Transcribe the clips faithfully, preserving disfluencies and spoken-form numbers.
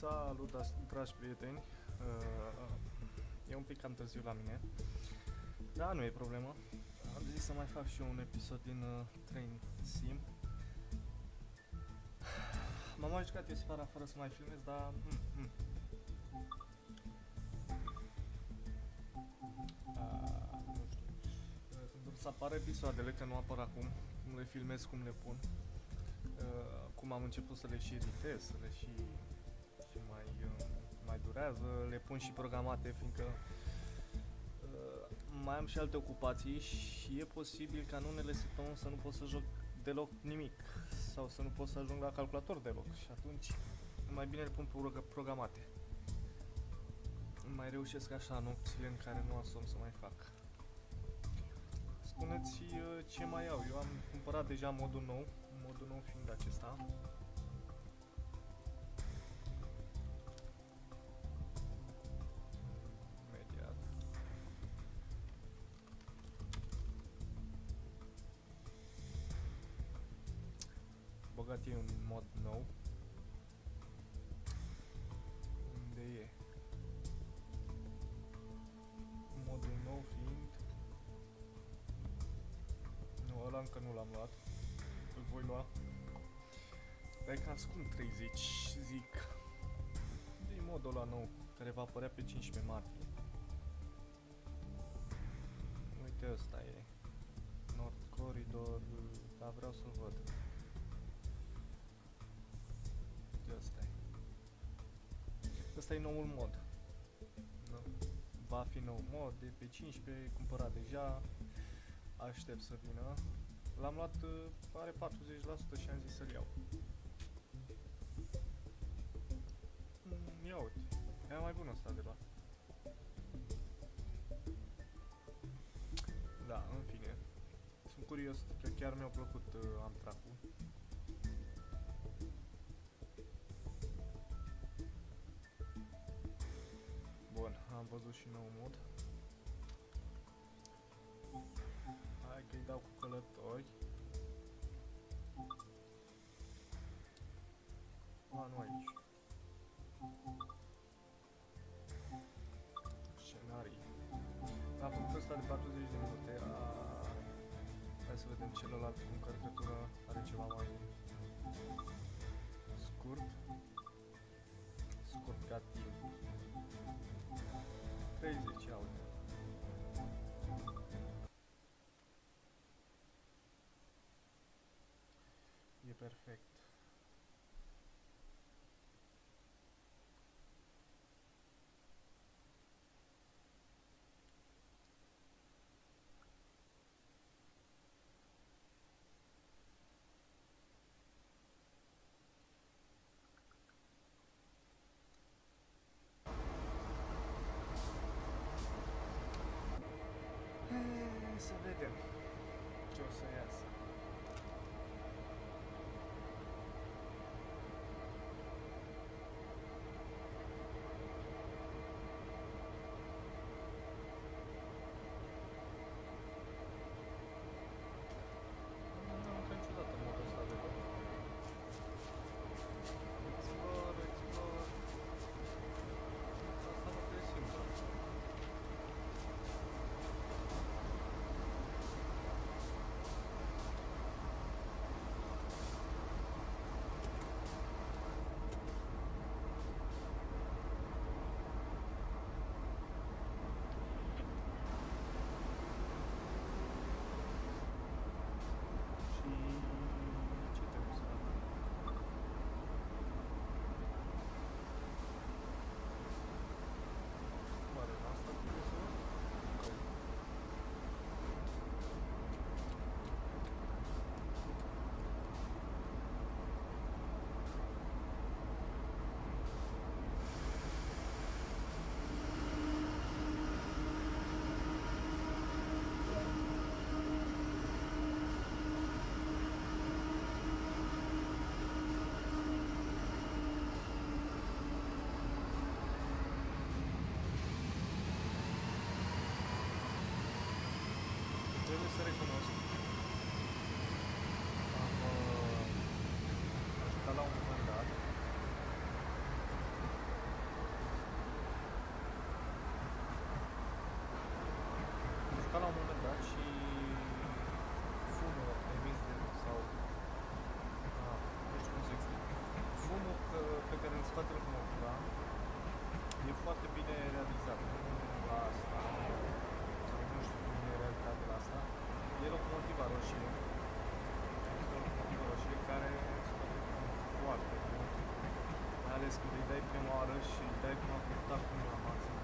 Salut, dragi prieteni! E un pic cam târziu la mine, dar nu e problemă. Am zis să mai fac și eu un episod din uh, Train Sim. M-am mai jucat eu seara fără să mai filmez, dar... Mm, mm. A, nu știu. Când să apară episoadele, că nu apar acum, cum le filmez, cum le pun. Uh, cum am început să le și editez, să le și, și mai, uh, mai durează, le pun și programate, fiindcă uh, mai am și alte ocupații și e posibil ca în unele săptămâni să nu pot să joc deloc nimic sau să nu pot să ajung la calculator deloc și atunci mai bine le pun programate. Mai reușesc așa nopțile în care nu asum să mai fac. Spuneți uh, ce mai au, eu am cumpărat deja modul nou. Modul nou fiind acesta. Imediat. Băgat e un mod nou. Unde e? Modul nou fiind... Nu, ăla încă nu l-am luat. Îl voi lua. Dar e cam scump, treizeci, zic. De modul ăla nou, care va apărea pe cincisprezece martie. Uite, ăsta e Nord Corridor, dar vreau să-l văd. Uite, ăsta e. Ăsta e noul mod. Da. Va fi nou mod, de pe cincisprezece, cumpărat deja. Aștept să vină. L-am luat, are patruzeci la sută și am zis să-l iau. Mm, ia uite, e mai bun ăsta de luat. Da, în fine. Sunt curios, că chiar mi-a plăcut uh, Amtrak-ul. Bun, am văzut și nou mod. Hai că-i dau cu călători. A, nu aici. Scenarii. Am făcut ăsta de patruzeci de minute. A... Hai să vedem celălalt cu încărcătură. Are ceva mai scurt. Scurt ca timp. treizeci, aute. E perfect. Hai să vedem ce o să iasă. vezi când îi dai prima oară și îi dai prima furtă cu mâna maximă.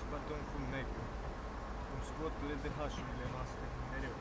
Scoate-o în fum negru, cum scot L D H-urile noastre, mereu.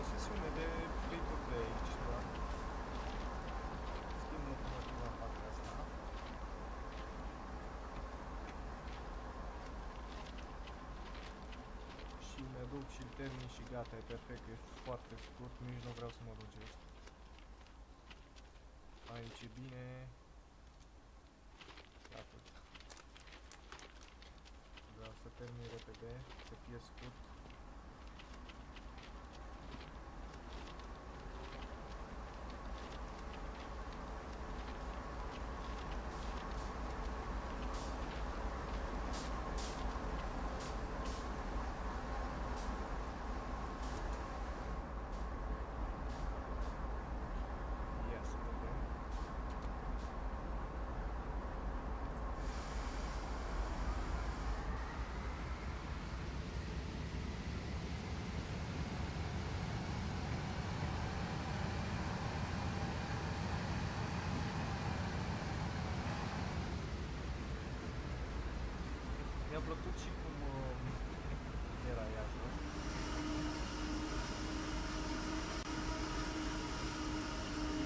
O sesiune de free-to-play aici, doar. Schimb locomotiva la partea asta. Și mă duc și-l termin și gata, e perfect, e foarte scurt, nici nu vreau să mă lungesc. Aici e bine. Atât. Vreau să termin repede, să fie scurt. Mi-a plăcut și cum uh, era ea așa.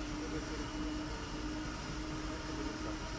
Și trebuie să recunosc. Hai că vedem dacă.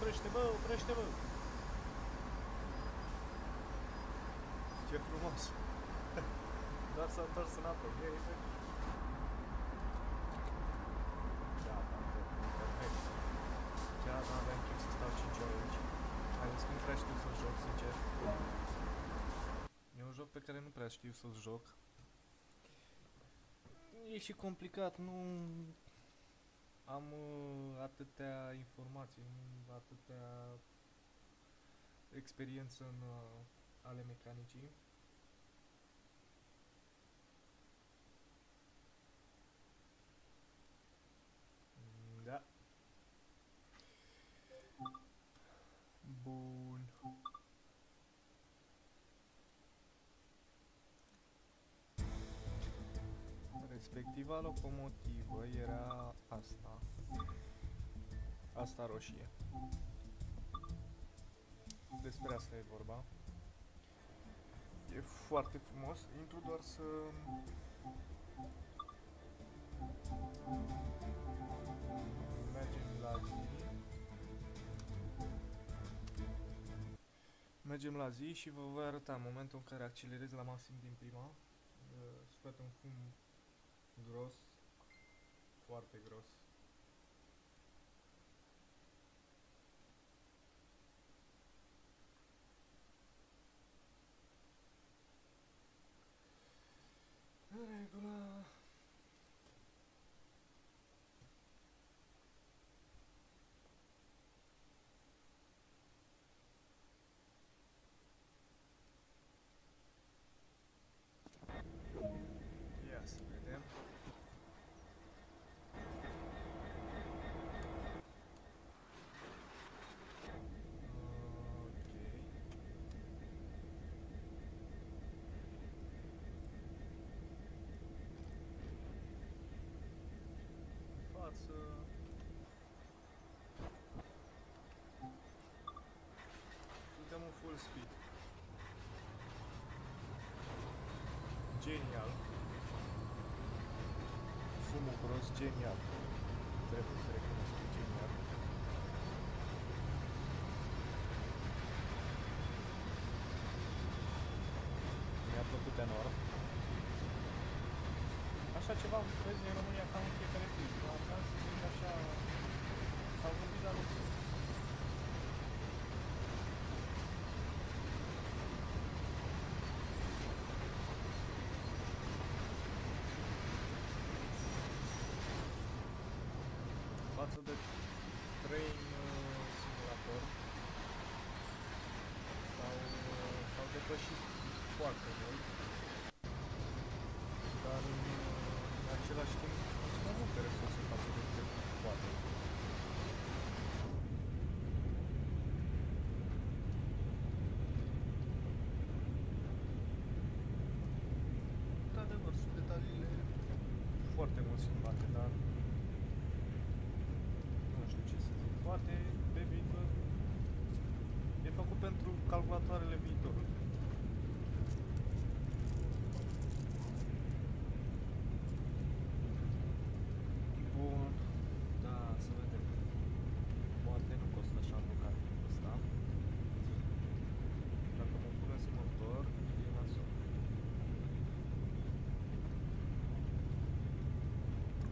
Oprește, bă, oprește, bă! Ce frumos! Doar s-a întors în apă, e exact. Gata, perfect. Chiar azi n-aveam chef să stau cinci ore aici. Mai ales când prea știu să-l joc, sincer. E un joc pe care nu prea știu să-l joc. E și complicat, nu... Am uh, atâtea informații, atâtea experiență în uh, ale mecanicii. Da. Bun. Respectiva locomotivă era asta. Asta roșie. Despre asta e vorba. E foarte frumos. Intru doar să... mergem la linie. mergem la zi și vă voi arăta momentul în care accelerez la maxim din prima. Scoate un fum gros, foarte gros. În regulă. Ia să vedem. Față. Suntem în full speed. Genial. Fumul gros, genial. Trebuie să recunosc că genial. Mi-a plăcut enorm. Așa ceva am văzut în România ca în fiecare clip. La vreau să zic așa... S-au gândit la lucru. Față de Train Simulator s-au depășit foarte mult. Dar în același timp sunt mai multe resurse față de poate. Într-adevăr, sunt detaliile foarte mult schimbate, dar nu știu ce să zic. Poate pe viitor e făcut pentru calculatoarele viitorului.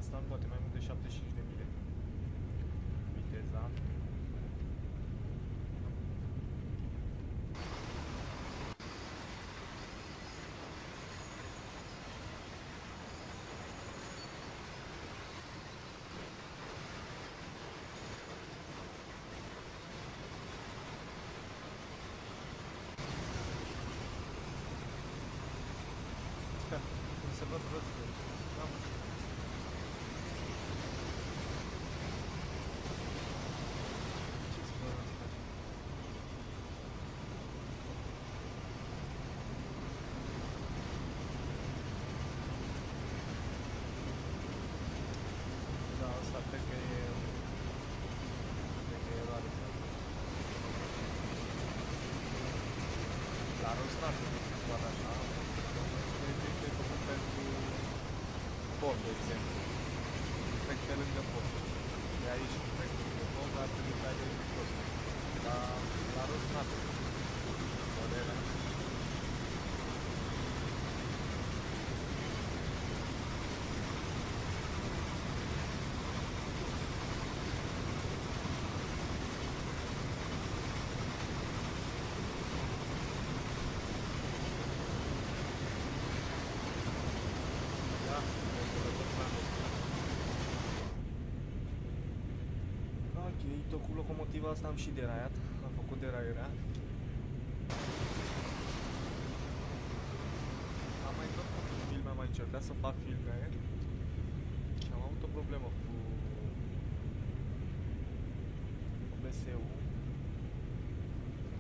Stat poate mai mult de șaptezeci și cinci de mile viteza. Nu se văd răzut. N-am văzut. Cred că e... Cred că e eroare. La Rostrat nu se poate așa. Efectul e făcut pentru pom, de exemplu. Trec pe lângă pom. De aici nu trec pe lângă pom, dar trebuie să ai de lângă pom. La Rostrat nu se poate așa. Ok, tot cu locomotiva asta am și deraiat, am făcut deraierea. Am mai tot făcut filme, am mai încercat să fac filme și am avut o problemă cu O B S-ul.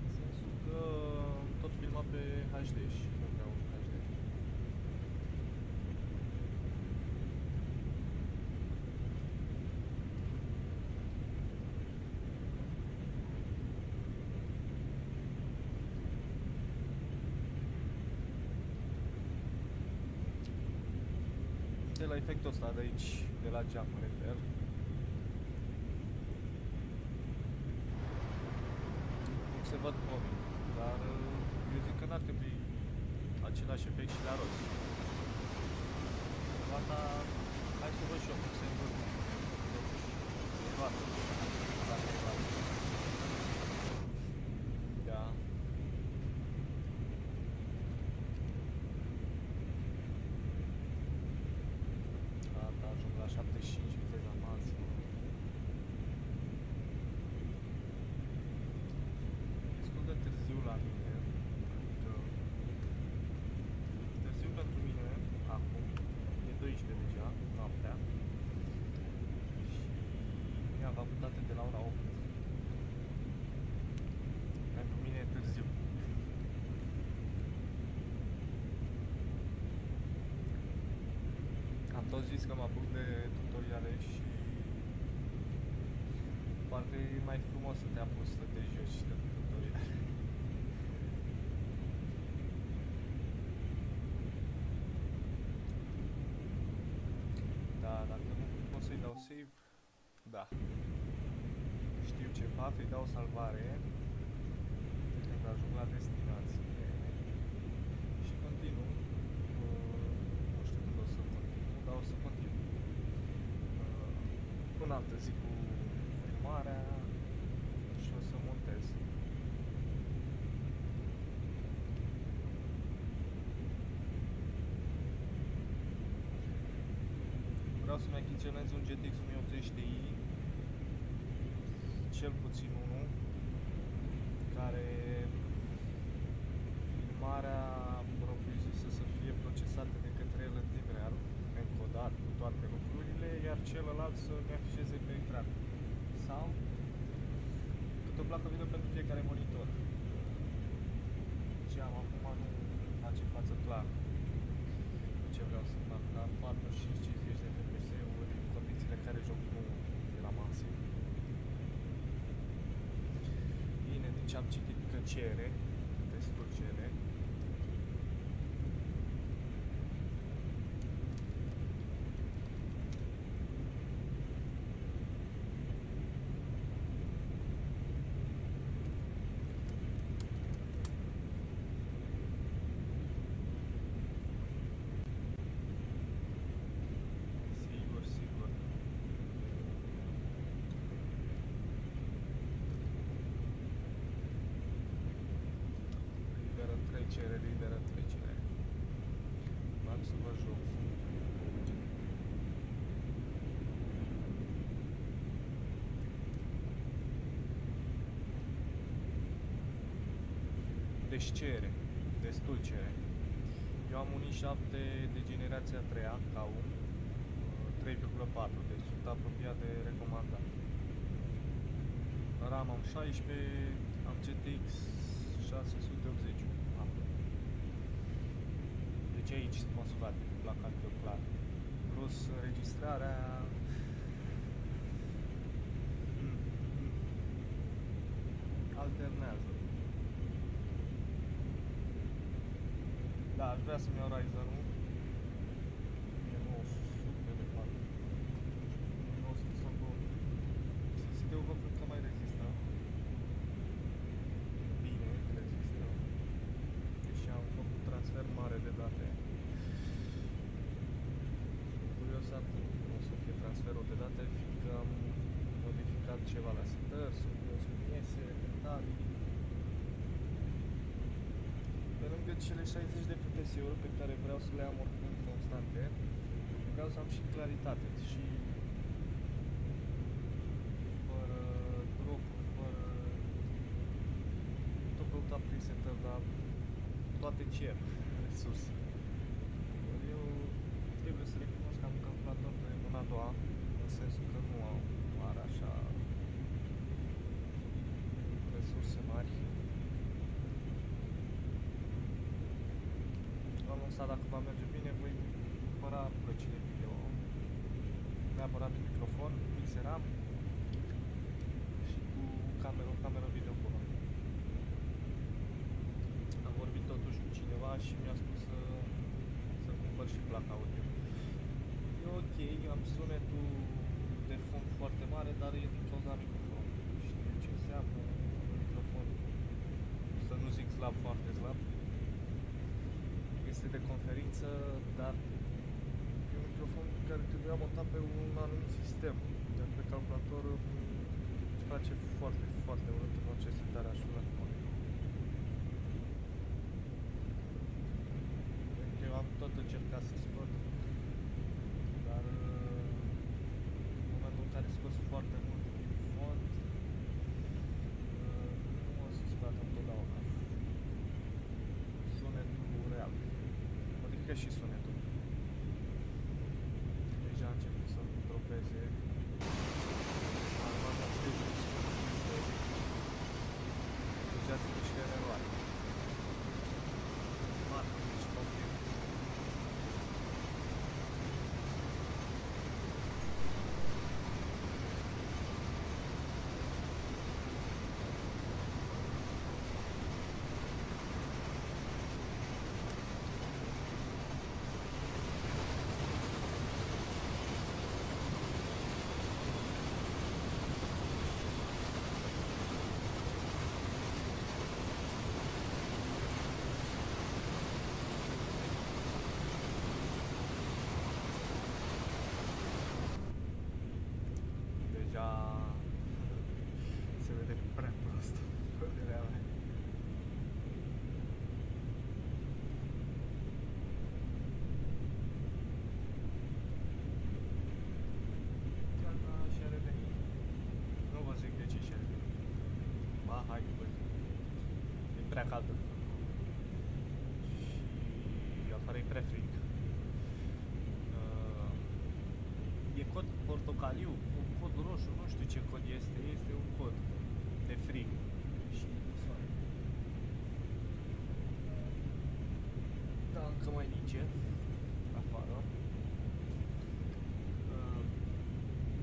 În sensul că tot filma pe H D și nu vreau H D. De la efectul ăsta de aici, de la geam, mă refer. Cum se văd pomii. Dar eu zic că n-ar trebui același efect și la roți. Data, hai să văd și eu cum se întâmplă. Da. Gata, ajung la șaptezeci și cinci, viteza maximă. Destul de târziu la mine. Adică târziu pentru mine, acum, e douăsprezece deja, noaptea. Mi-a facultate de la ora opt. Pentru mine e târziu. Am tot zis că mă apuc de tutoriale și poate e mai frumos să te apuci să te joci și de tutoriale. Da, dacă nu pot să-i dau save. Da. Știu ce fac, îi dau salvare când ajung la destinație și continuu. Nu știu când o să continuu, dar o să continuu. Până altă zi cu filmarea și o să montez. Vreau să-mi achiziționez un G T X o mie optzeci Ti, cel puțin unul, care filmarea propriu-zisă să fie procesată de către el în timp real, încodat cu toate lucrurile, iar celălalt să ne afișeze pe ecran. Sau câte o plată video pentru fiecare monitor. Ce am acum nu face față clar. Ce vreau să fac la patruzeci și cinci cincizeci de F P S-uri în condițiile în care joc nu e la maxim. Bine, deci am citit că cere, testul cere. Trecere, liberă trecere. Vreau să vă joc. Deci cere, destul cere. Eu am un i șapte de generația a treia, K unu, trei virgulă patru, deci sunt apropiat de recomandat. RAM am șaisprezece, am G T X șase sute optzeci. Deci aici sunt măsurate cu placa de clar. Plus înregistrarea. Mm. Alternează. Da, aș vrea să-mi iau Ryzen-ul. o mie nouă sute de fapt. o mie nouă sute sau două mii. S S D-ul vă cred că mai rezistă. Transfer mare de date. Curios acum cum o să fie transferul de date, fiindcă am modificat ceva la setări, sunt curios cum iese, detalii. Pe lângă cele șaizeci de F P S-uri pe care vreau să le am oricum constante, vreau să am și claritate și fără drop-uri, fără tot căutat prin setări, dar toate cer resurse. Eu trebuie să recunosc că am un calculator de mâna a doua, în sensul că nu am mare așa resurse mari. Am lansat, dacă va merge bine, voi cumpăra plăcile video, neapărat cu microfon, mixeram și cu cameră, cameră video bună. Am vorbit totuși cu cineva și mi-a spus să, să cumpăr și placa audio. E ok, am sunetul de fond foarte mare, dar e din cauza microfonului. Știu ce înseamnă microfonul. Să nu zic este de conferință, dar e un microfon care trebuia montat pe un anumit sistem, iar pe calculator îmi place foarte, foarte urât în orice setare aș vrea. Eu am tot încercat să scot, dar în momentul în care scos foarte mult din fond, nu o să scoată întotdeauna sunetul real, adică și sunetul. Deja a început să-mi dropeze. Deja sunt niște eroare. Prea caldă și afară e prea frig. E cod portocaliu, un cod roșu, nu știu ce cod este, este un cod de frig și de soare. Da, încă mai nice afară.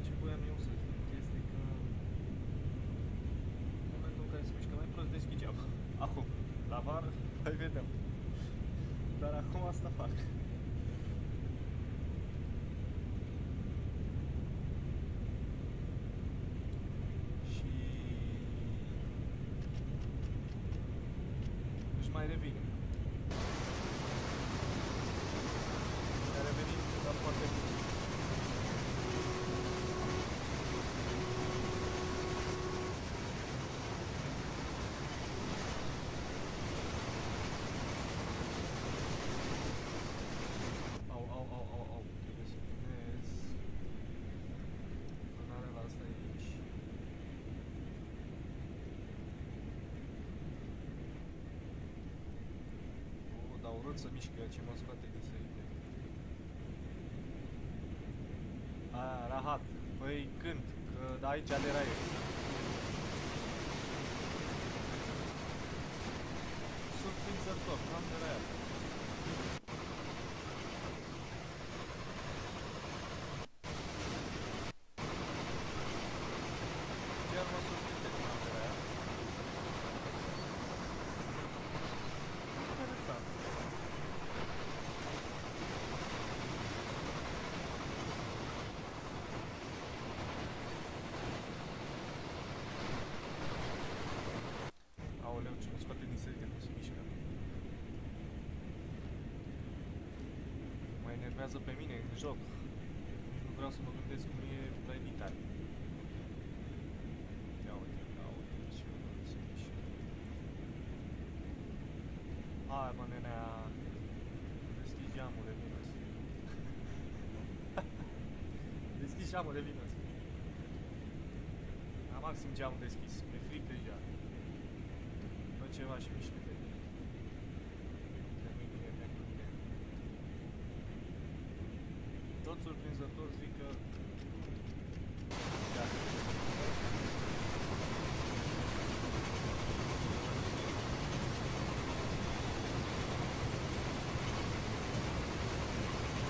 Ce voiam eu să zic este că în momentul în care se mișcă mai prost deschid geaba. Acum, la vară, mai vedem. Dar acum asta fac. Și își mai revin. Mi-a revenit, dar foarte bine. Să mișcă ce mă scoate de sărite. A, rahat. Păi când? Că aici alera eu. Surprinzător, n-am deraiat. Chiar mă surprinde că n-am deraiat. Interesant. Enervează pe mine în joc. Nu vreau să mă gândesc cum e la evitare. Ia uite, ia uite ce mișcă. Hai mă nenea, deschid geamul, revină-ți. Deschid geamul, revină-ți. La maxim geamul deschis, mi-e frig deja. Fă ceva și mișcă. Tot surprinzător zic că... Da.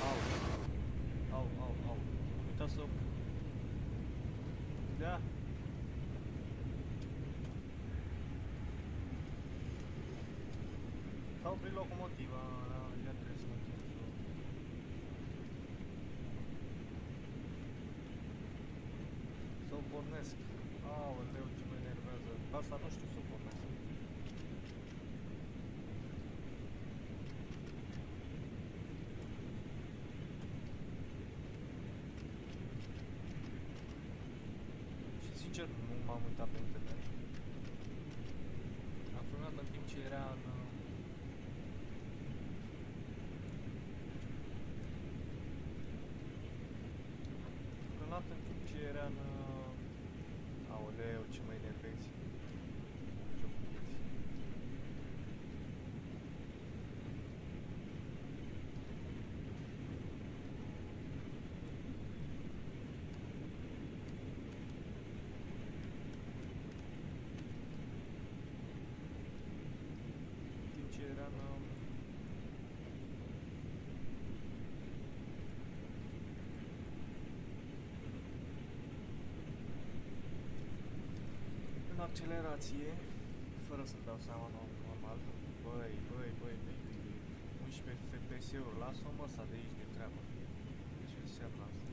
Au, au, au, au, uita să... Da. S-a oprit locomotiva, ea trebuie să mă închid. Să o pornesc. Aoleu, ce mă enervează. Asta nu știu să o pornesc. sincer, nu m-am uitat pe internet. Am frânat în timp ce era în... Am frânat în timp ce era în... Aoleu, ce mă enervezi. În accelerație, fără să-mi dau seama, normal, băi, băi, băi, băi, unsprezece F P S-uri, las-o mă, s-a de aici de treabă. Ce înseamnă asta?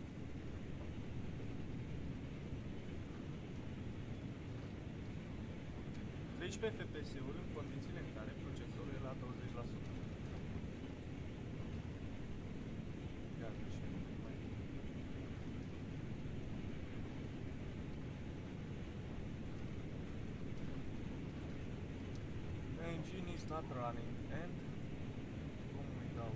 treisprezece F P S-uri în condițiile în care procesorul e la douăzeci la sută. Iată și nu mai... Engine is not running and... Cum îi dau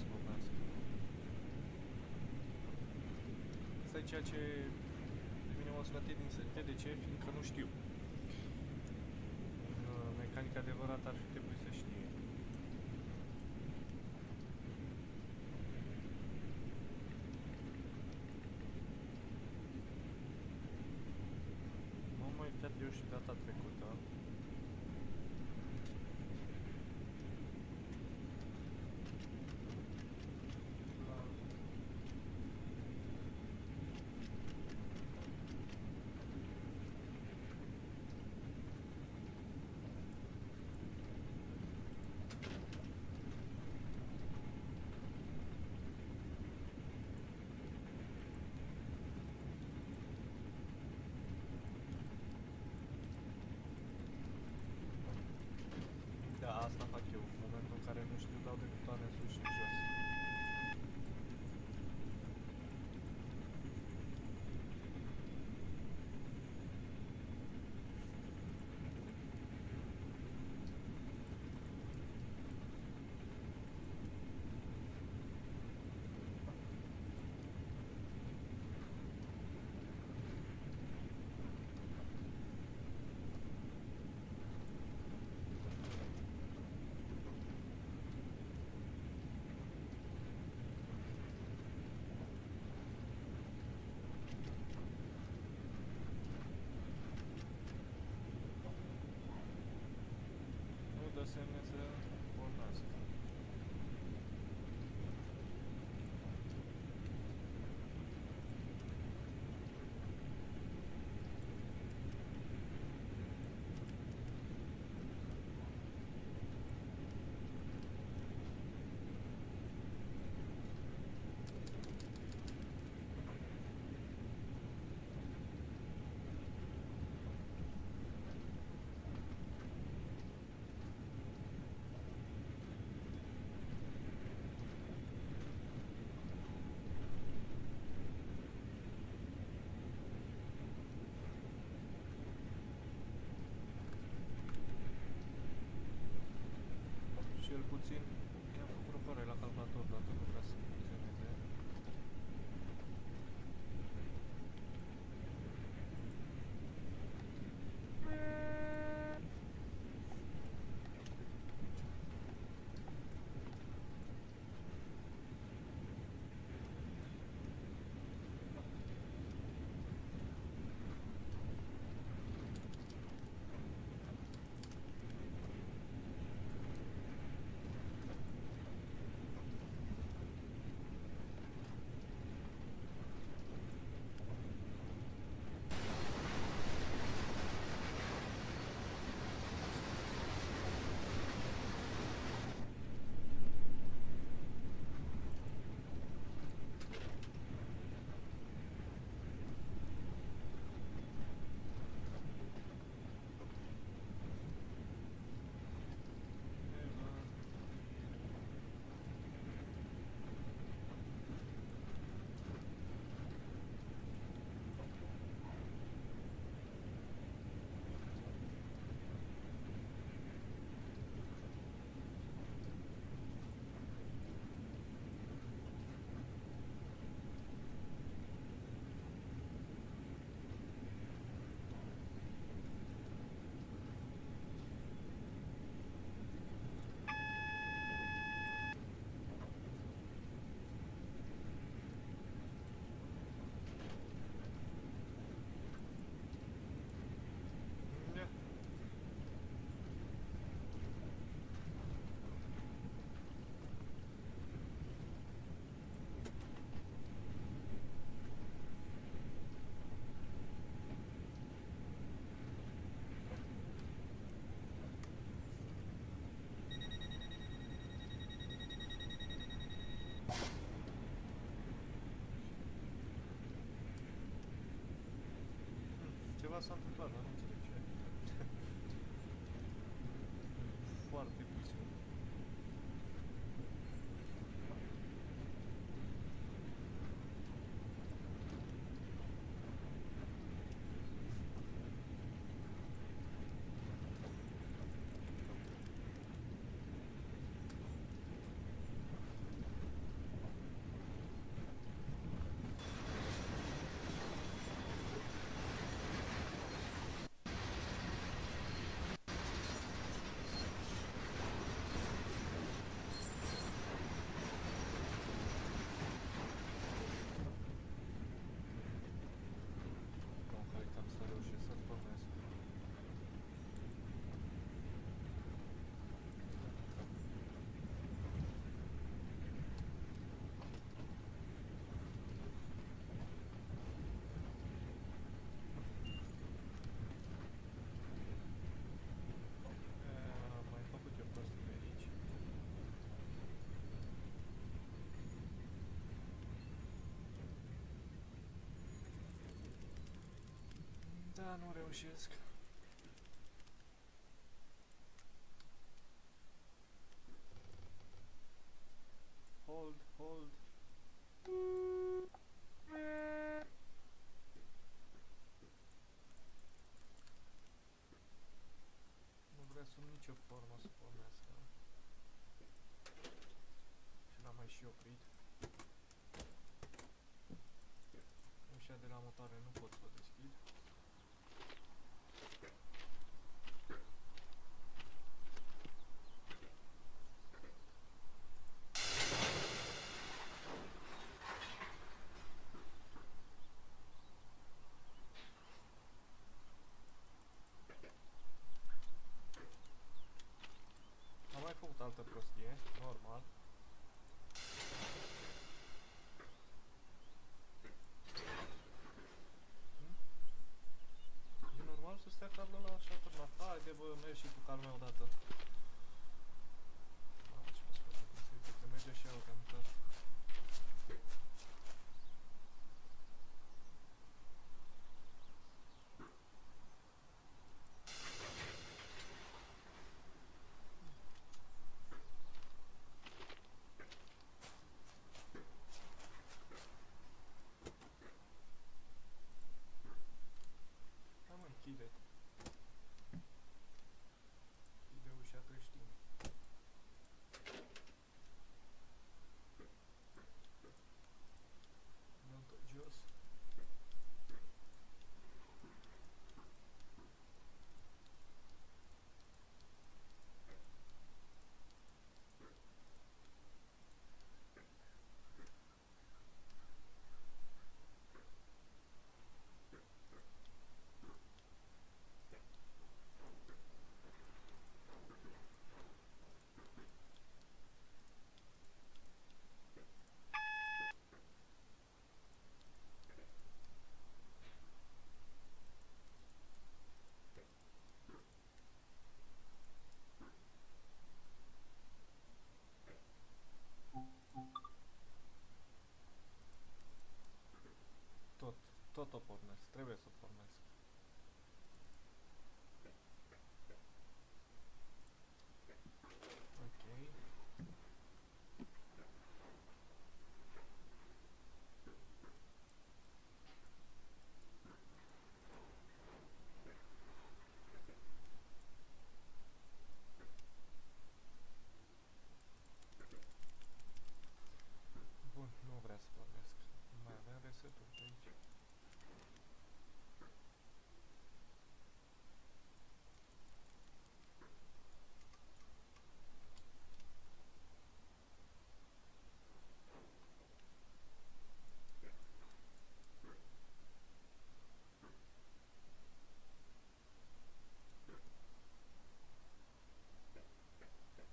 să pornesc? Asta e ceea ce de mine m-a scoate din sărite, de ce? Fiindcă nu știu. Un mecanic adevărat ar fi trebuit să știe. M-am mai uitat eu și data trecută. puțin. I-am făcut rupare la calculator, dar nu vreau să funcționeze. Ceva s-a întâmplat, dar nu înțeleg ce. Foarte puțin. Da, nu reușesc. Hold, hold. Nu vrea sub nicio formă să pornească. Și l-am mai și oprit. Ușa de la motoare nu pot să o deschid. Altă prostie, normal. tot o pornesc, trebuie să o pornesc. Ok. Bun, nu vreau să pornesc. Mai avem resetul de aici.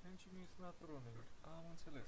Engine is not running. Am înțeles.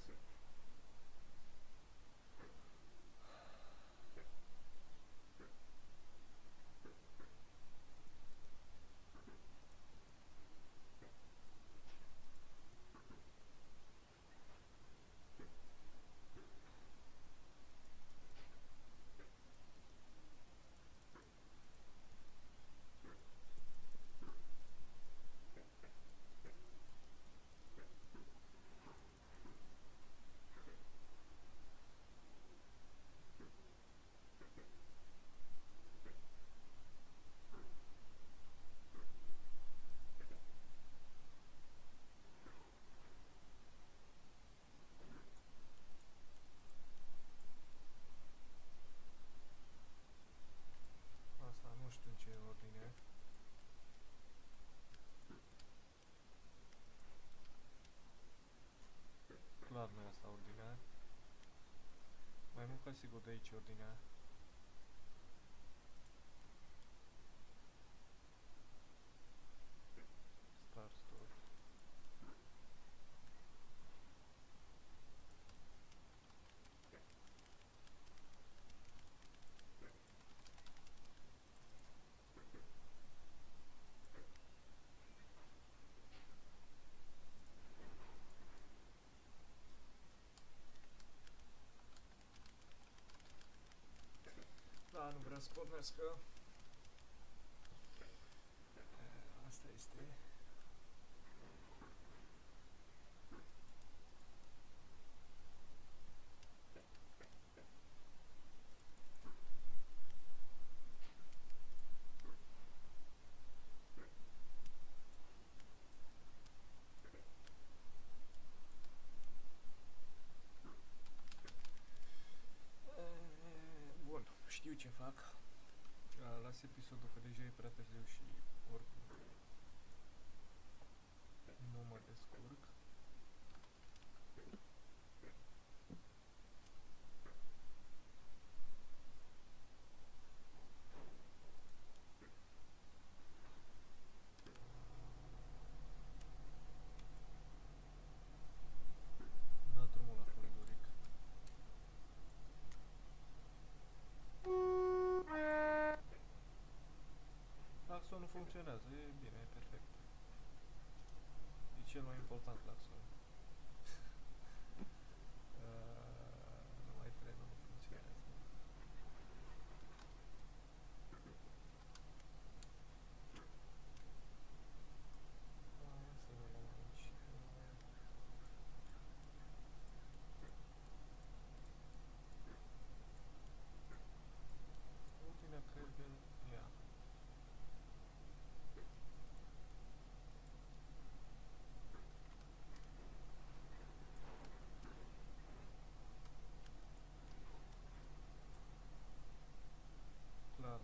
Nu știu în ce ordine. Clar nu e asta ordinea. Mai mult ca sigur de aici ordinea. Start stop. Da, nu vreau să pornesc că asta este. Știu ce fac. Las episodul, că deja e prea târziu și oricum nu mă descurc. Axonul funcționează, e bine, e perfect. E cel mai important axon. Nu mai trenul nu funcționează. Ordinea cred că ia. Clar.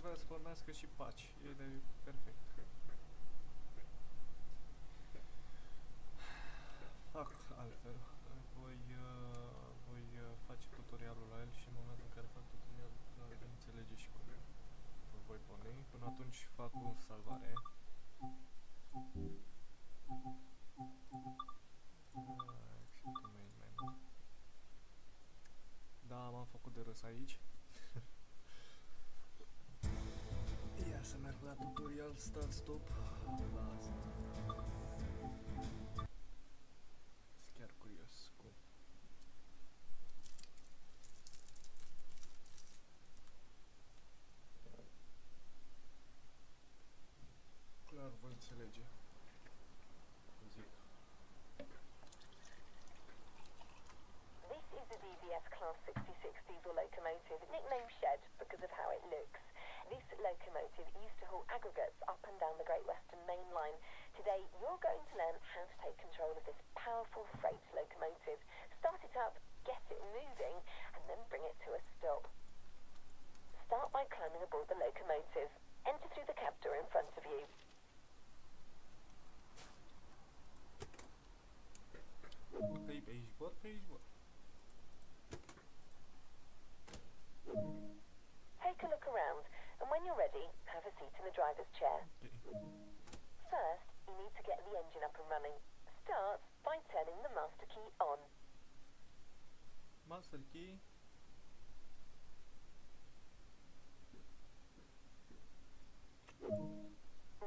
Vreau să pornească și paci, ele e perfect. acasă aici. Ia să merg la tutorial, start, stop. La asta. Sunt chiar curios cum. Clar vă înțelege. Zic. The V V S Class sixty-six diesel locomotive, nicknamed Shed because of how it looks. This locomotive used to haul aggregates up and down the Great Western Main Line. Today, you're going to learn how to take control of this powerful freight locomotive. Start it up, get it moving, and then bring it to a stop. Start by climbing aboard the locomotive. Enter through the cab door in front of you. Page, page, what page, what? Take a look around, and when you're ready, have a seat in the driver's chair. First, you need to get the engine up and running. Start by turning the master key on. Master key.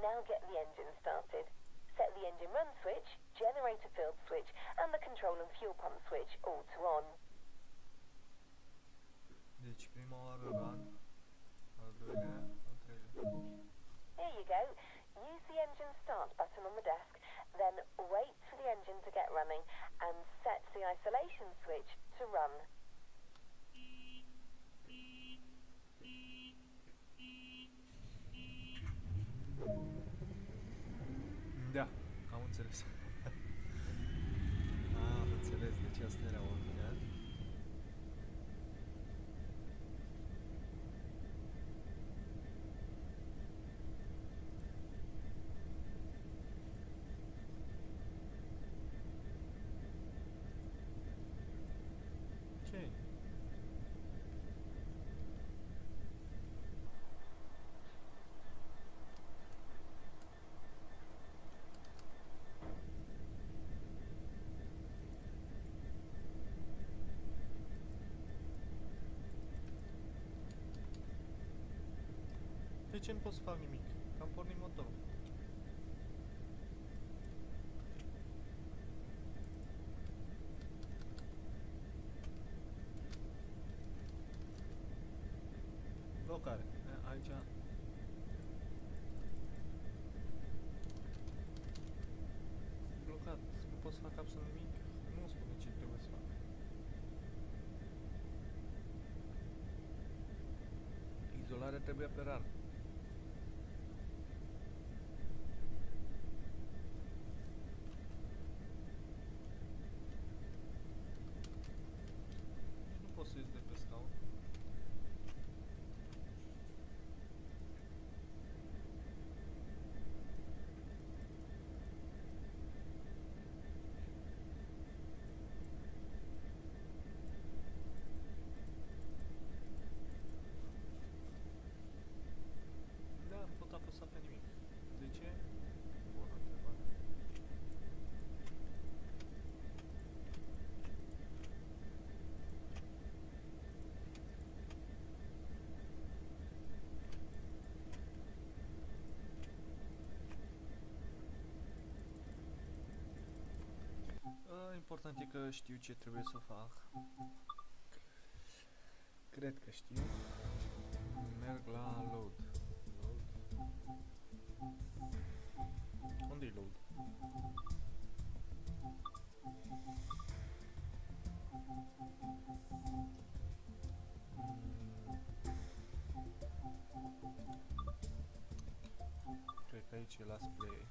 Now get the engine started. Set the engine run switch, generator field switch, and the control and fuel pump switch all to on. Deci prima oară run, al doilea, al treilea. Here you go. Use the engine start button on the desk, then wait for the engine to get running and set the isolation switch to run. Da, am înțeles. Am înțeles, deci asta era ordinea. De ce nu pot să fac nimic? Că am pornit motorul. Blocare. Aici... blocat. Nu pot să fac absolut nimic. Nu spune ce trebuie să fac. Izolarea trebuie pe rar. Important e că știu ce trebuie să fac. Cred că știu. Merg la load. Load. Unde e load? Cred că aici las play.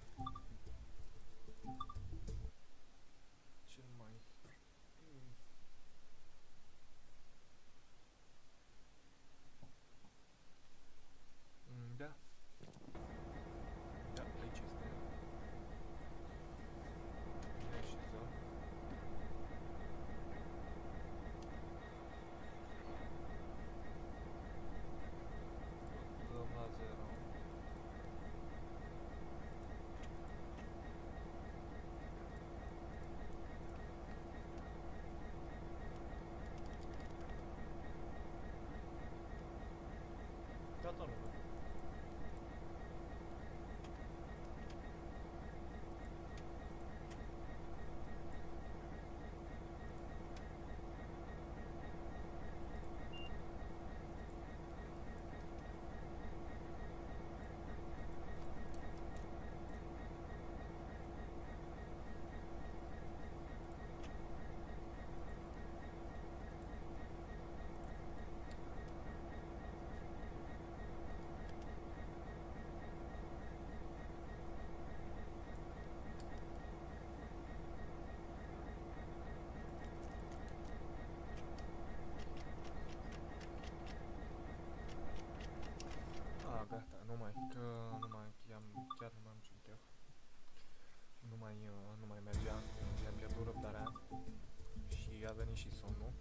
ieșit sau nu.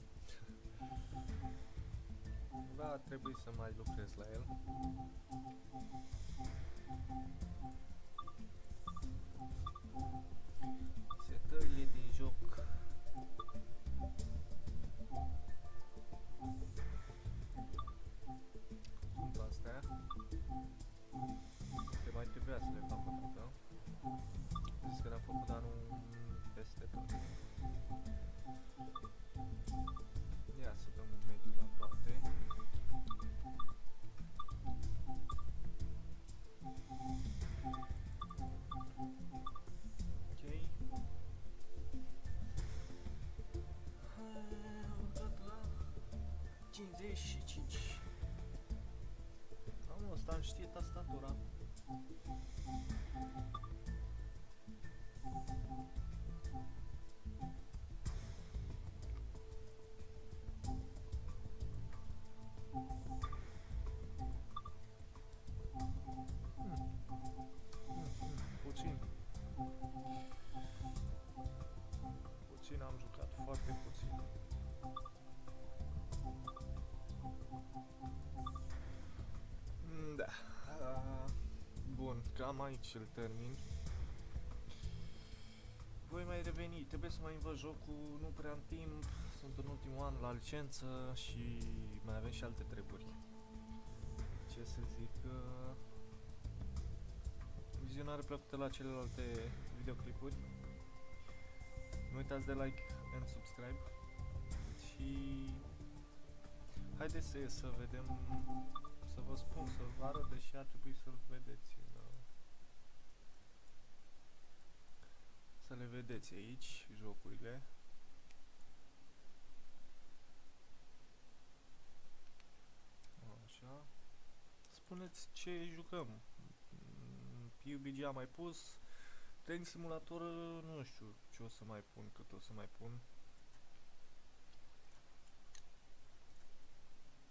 Va trebui să mai lucrez la el. Setările din joc. Sunt astea. Te mai trebuia să le fac pentru că zic că le-am făcut, dar nu peste tot. Ia să dăm un mediu la toate. Ok. Am dat la cincizeci și cinci. Am ăsta, îmi știe tastatura. Am jucat foarte puțin. Da. Bun, cam aici îl termin. Voi mai reveni, trebuie să mai învăț jocul, nu prea am timp, sunt în ultimul an la licență și mai avem și alte treburi. Ce să zic? Vizionare plăcută la celelalte videoclipuri. Nu uitați de like and subscribe și haideți să, să vedem, să vă spun, să vă arăt, deși ar trebui să-l vedeți, să le vedeți aici, jocurile. Așa. Spuneți ce jucăm. P U B G am mai pus. Train Simulator, nu știu ce o să mai pun, cât o să mai pun.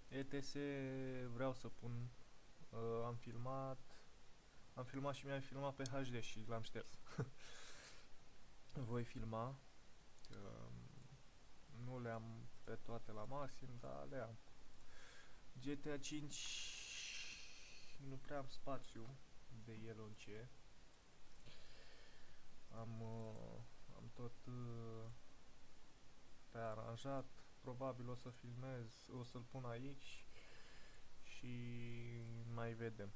E T S vreau să pun. Uh, am filmat. Am filmat și mi-am filmat pe H D și l-am șters. Voi filma. Uh, nu le-am pe toate la maxim, dar le am. G T A cinci nu prea am spațiu de el în ce. Am, uh, am tot uh, rearanjat, probabil o să filmez, o să-l pun aici și mai vedem.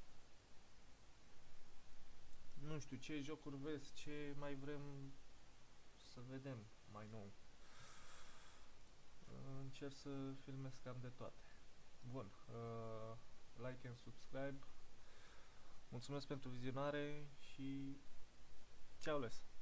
Nu știu ce jocuri vezi, ce mai vrem să vedem mai nou. Uh, încerc să filmez cam de toate. Bun, uh, like and subscribe, mulțumesc pentru vizionare și ciao les!